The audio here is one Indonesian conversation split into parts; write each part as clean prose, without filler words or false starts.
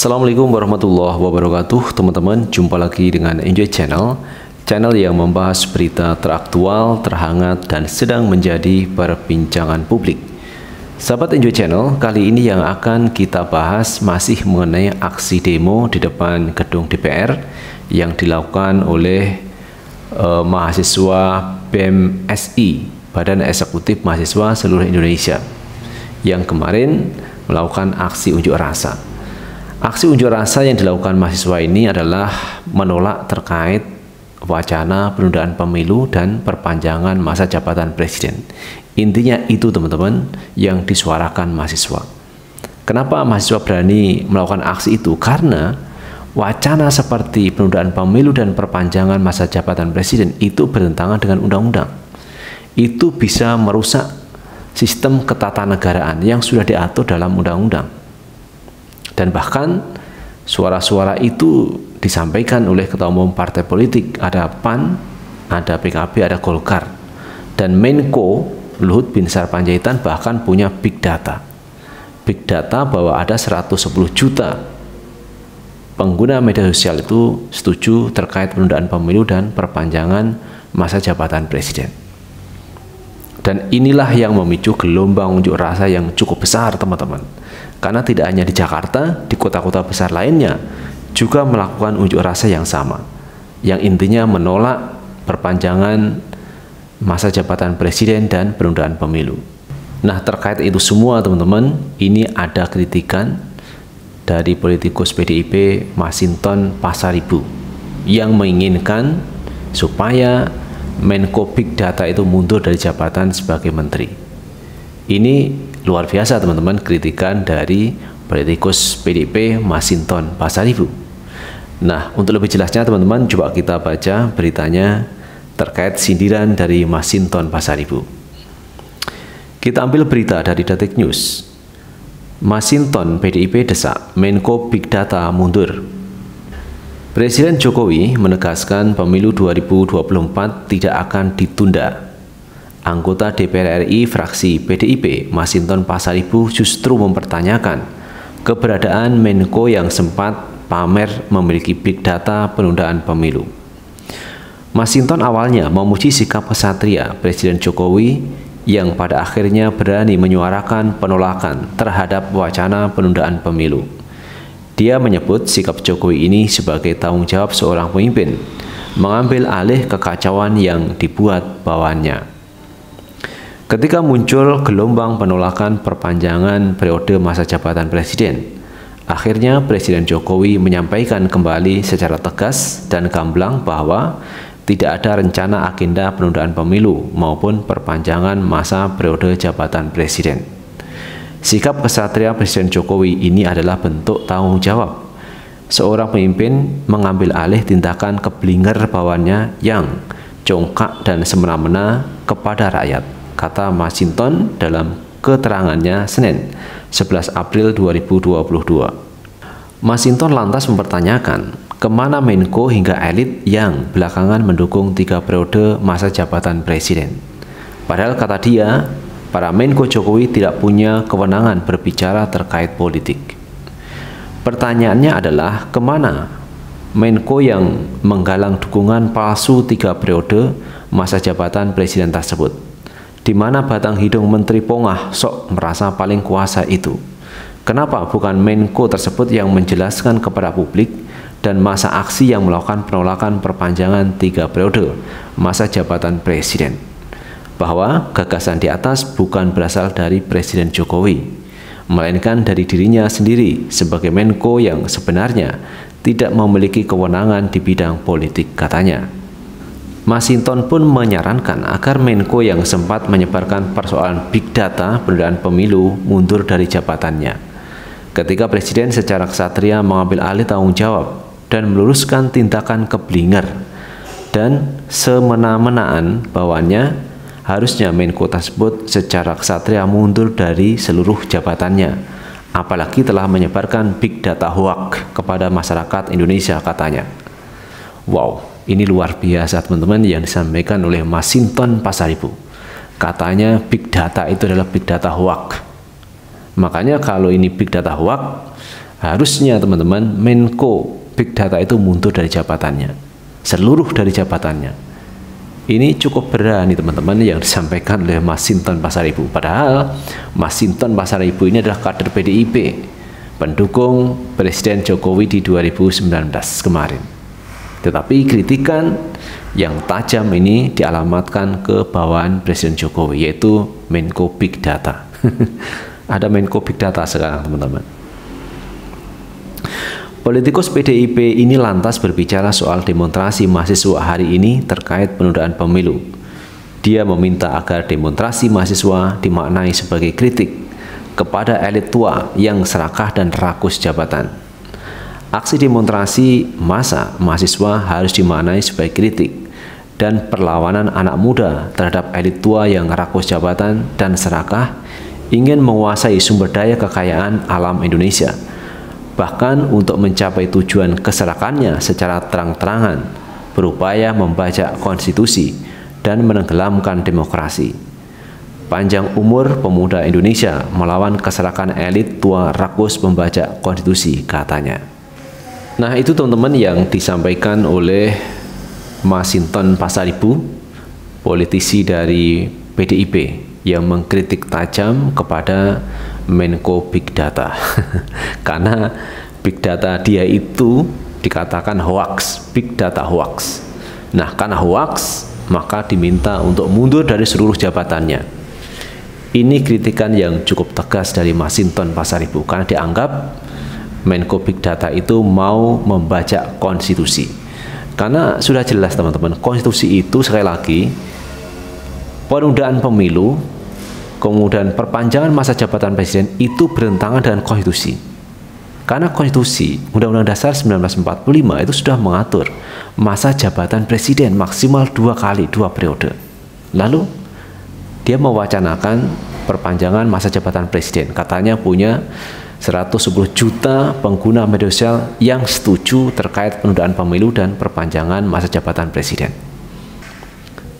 Assalamualaikum warahmatullahi wabarakatuh. Teman-teman, jumpa lagi dengan Enjoy Channel yang membahas berita teraktual, terhangat, dan sedang menjadi perbincangan publik. Sahabat Enjoy Channel, kali ini yang akan kita bahas masih mengenai aksi demo di depan gedung DPR yang dilakukan oleh mahasiswa BEM SI, Badan Eksekutif Mahasiswa Seluruh Indonesia, yang kemarin melakukan aksi unjuk rasa. Aksi unjuk rasa yang dilakukan mahasiswa ini adalah menolak terkait wacana penundaan pemilu dan perpanjangan masa jabatan presiden. Intinya itu, teman-teman, yang disuarakan mahasiswa. Kenapa mahasiswa berani melakukan aksi itu? Karena wacana seperti penundaan pemilu dan perpanjangan masa jabatan presiden itu bertentangan dengan undang-undang. Itu bisa merusak sistem ketatanegaraan yang sudah diatur dalam undang-undang. Dan bahkan suara-suara itu disampaikan oleh ketua umum partai politik, ada PAN, ada PKB, ada Golkar. Dan Menko Luhut Binsar Pandjaitan bahkan punya big data bahwa ada 110 juta pengguna media sosial itu setuju terkait penundaan pemilu dan perpanjangan masa jabatan presiden. Dan inilah yang memicu gelombang unjuk rasa yang cukup besar, teman-teman. Karena tidak hanya di Jakarta, di kota-kota besar lainnya juga melakukan unjuk rasa yang sama, yang intinya menolak perpanjangan masa jabatan presiden dan penundaan pemilu. Nah, terkait itu semua, teman-teman, ini ada kritikan dari politikus PDIP Masinton Pasaribu yang menginginkan supaya Menko Big Data itu mundur dari jabatan sebagai menteri. Ini luar biasa, teman-teman, kritikan dari politikus PDIP Masinton Pasaribu. Nah, untuk lebih jelasnya, teman-teman, coba kita baca beritanya terkait sindiran dari Masinton Pasaribu. Kita ambil berita dari Detik News. Masinton PDIP desak Menko Big Data mundur. Presiden Jokowi menegaskan pemilu 2024 tidak akan ditunda. Anggota DPR RI fraksi PDIP Masinton Pasaribu justru mempertanyakan keberadaan Menko yang sempat pamer memiliki big data penundaan pemilu. Masinton awalnya memuji sikap kesatria Presiden Jokowi yang pada akhirnya berani menyuarakan penolakan terhadap wacana penundaan pemilu. Dia menyebut sikap Jokowi ini sebagai tanggung jawab seorang pemimpin, mengambil alih kekacauan yang dibuat bawahannya. Ketika muncul gelombang penolakan perpanjangan periode masa jabatan presiden, akhirnya Presiden Jokowi menyampaikan kembali secara tegas dan gamblang bahwa tidak ada rencana agenda penundaan pemilu maupun perpanjangan masa periode jabatan presiden. Sikap kesatria Presiden Jokowi ini adalah bentuk tanggung jawab. Seorang pemimpin mengambil alih tindakan keblinger bawahannya yang congkak dan semena-mena kepada rakyat, kata Masinton dalam keterangannya Senin 11 April 2022. Masinton lantas mempertanyakan kemana Menko hingga elit yang belakangan mendukung 3 periode masa jabatan presiden. Padahal kata dia, para Menko Jokowi tidak punya kewenangan berbicara terkait politik. Pertanyaannya adalah kemana Menko yang menggalang dukungan palsu 3 periode masa jabatan presiden tersebut, di mana batang hidung Menteri Pongah sok merasa paling kuasa itu. Kenapa bukan Menko tersebut yang menjelaskan kepada publik dan masa aksi yang melakukan penolakan perpanjangan 3 periode masa jabatan presiden, bahwa gagasan di atas bukan berasal dari Presiden Jokowi, melainkan dari dirinya sendiri sebagai Menko yang sebenarnya tidak memiliki kewenangan di bidang politik, katanya. Masinton pun menyarankan agar Menko yang sempat menyebarkan persoalan big data penundaan pemilu mundur dari jabatannya. Ketika Presiden secara kesatria mengambil alih tanggung jawab dan meluruskan tindakan keblinger dan semena-menaan bawahannya, harusnya Menko tersebut secara kesatria mundur dari seluruh jabatannya, apalagi telah menyebarkan big data hoax kepada masyarakat Indonesia, katanya. Wow, ini luar biasa, teman-teman, yang disampaikan oleh Masinton Pasaribu. Katanya big data itu adalah big data hoax. Makanya kalau ini big data hoax, Harusnya teman-teman, Menko Big Data itu mundur dari jabatannya, seluruh dari jabatannya. Ini cukup berani teman-teman yang disampaikan oleh Masinton Pasaribu. Padahal Masinton Pasaribu ini adalah kader PDIP, pendukung Presiden Jokowi di 2019 kemarin. Tetapi kritikan yang tajam ini dialamatkan ke bawahan Presiden Jokowi, yaitu Menko Big Data. Ada Menko Big Data sekarang teman-teman. Politikus PDIP ini lantas berbicara soal demonstrasi mahasiswa hari ini terkait penundaan pemilu. Dia meminta agar demonstrasi mahasiswa dimaknai sebagai kritik kepada elit tua yang serakah dan rakus jabatan. Aksi demonstrasi massa mahasiswa harus dimaknai sebagai kritik dan perlawanan anak muda terhadap elit tua yang rakus jabatan dan serakah ingin menguasai sumber daya kekayaan alam Indonesia. Bahkan untuk mencapai tujuan keserakannya secara terang-terangan, berupaya membajak konstitusi dan menenggelamkan demokrasi. Panjang umur pemuda Indonesia melawan keserakan elit tua rakus membajak konstitusi, katanya. Nah, itu teman-teman yang disampaikan oleh Masinton Pasaribu, politisi dari PDIP yang mengkritik tajam kepada Menko Big Data. Karena Big Data dia itu dikatakan hoax, Big Data hoax. Nah, karena hoax maka diminta untuk mundur dari seluruh jabatannya. Ini kritikan yang cukup tegas dari Masinton Pasaribu karena dianggap Menko Big Data itu mau membajak konstitusi. Karena sudah jelas teman-teman, konstitusi itu sekali lagi penundaan pemilu, kemudian perpanjangan masa jabatan presiden itu bertentangan dengan konstitusi. Karena konstitusi Undang-Undang Dasar 1945 itu sudah mengatur masa jabatan presiden maksimal 2 kali 2 periode. Lalu dia mewacanakan perpanjangan masa jabatan presiden. Katanya punya 110 juta pengguna media sosial yang setuju terkait penundaan pemilu dan perpanjangan masa jabatan presiden.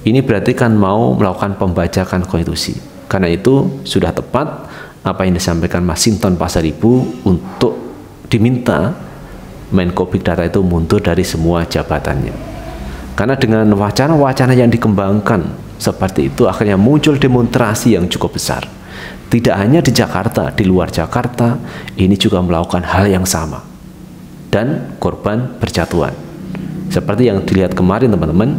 Ini berarti kan mau melakukan pembajakan konstitusi. Karena itu sudah tepat apa yang disampaikan Masinton Pasaribu untuk diminta Menko Big Data itu mundur dari semua jabatannya. Karena dengan wacana-wacana yang dikembangkan seperti itu akhirnya muncul demonstrasi yang cukup besar. Tidak hanya di Jakarta, di luar Jakarta ini juga melakukan hal yang sama. Dan korban berjatuhan. Seperti yang dilihat kemarin teman-teman,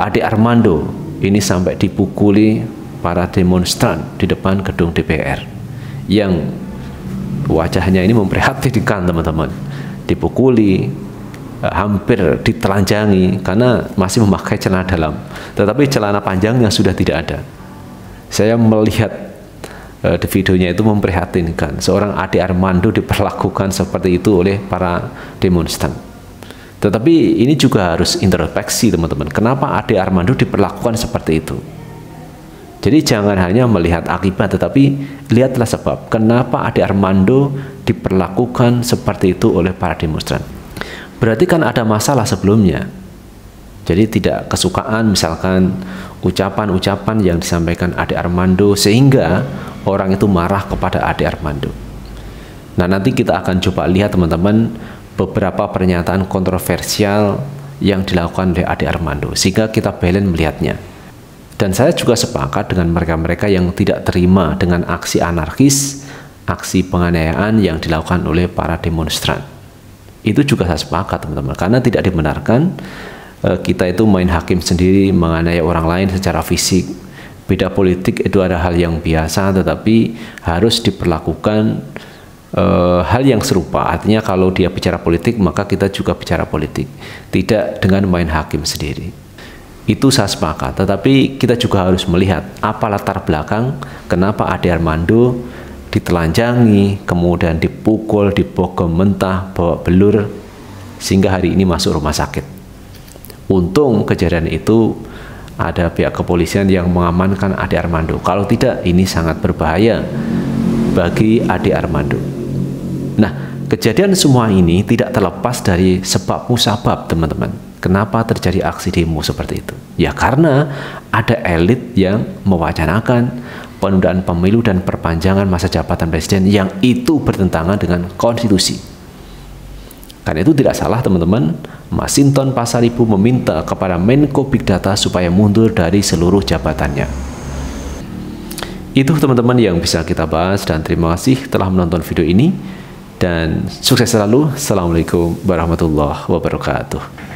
Ade Armando ini sampai dipukuli para demonstran di depan gedung DPR yang wajahnya ini memprihatinkan teman-teman, dipukuli, hampir ditelanjangi karena masih memakai celana dalam, tetapi celana panjangnya sudah tidak ada. Saya melihat di videonya itu memprihatinkan, seorang Ade Armando diperlakukan seperti itu oleh para demonstran. Tetapi ini juga harus introspeksi teman-teman, kenapa Ade Armando diperlakukan seperti itu. Jadi jangan hanya melihat akibat, tetapi lihatlah sebab kenapa Ade Armando diperlakukan seperti itu oleh para demonstran. Berarti kan ada masalah sebelumnya. Jadi tidak kesukaan misalkan ucapan-ucapan yang disampaikan Ade Armando sehingga orang itu marah kepada Ade Armando. Nah, nanti kita akan coba lihat teman-teman beberapa pernyataan kontroversial yang dilakukan oleh Ade Armando, sehingga kita balance melihatnya. Dan saya juga sepakat dengan mereka-mereka yang tidak terima dengan aksi anarkis, aksi penganiayaan yang dilakukan oleh para demonstran. Itu juga saya sepakat teman-teman, karena tidak dibenarkan kita itu main hakim sendiri, menganiaya orang lain secara fisik. Beda politik itu ada hal yang biasa, tetapi harus diperlakukan hal yang serupa. Artinya kalau dia bicara politik maka kita juga bicara politik, tidak dengan main hakim sendiri. Itu saya sepakat, tetapi kita juga harus melihat apa latar belakang kenapa Ade Armando ditelanjangi, kemudian dipukul, dibogem mentah, bawa belur, sehingga hari ini masuk rumah sakit. Untung kejadian itu ada pihak kepolisian yang mengamankan Ade Armando, kalau tidak ini sangat berbahaya bagi Ade Armando. Nah, kejadian semua ini tidak terlepas dari sebab musabab teman-teman. Kenapa terjadi aksi demo seperti itu? Ya karena ada elit yang mewacanakan penundaan pemilu dan perpanjangan masa jabatan presiden yang itu bertentangan dengan konstitusi. Karena itu tidak salah teman-teman, Masinton Pasaribu meminta kepada Menko Big Data supaya mundur dari seluruh jabatannya. Itu teman-teman yang bisa kita bahas, dan terima kasih telah menonton video ini, dan sukses selalu. Assalamualaikum warahmatullahi wabarakatuh.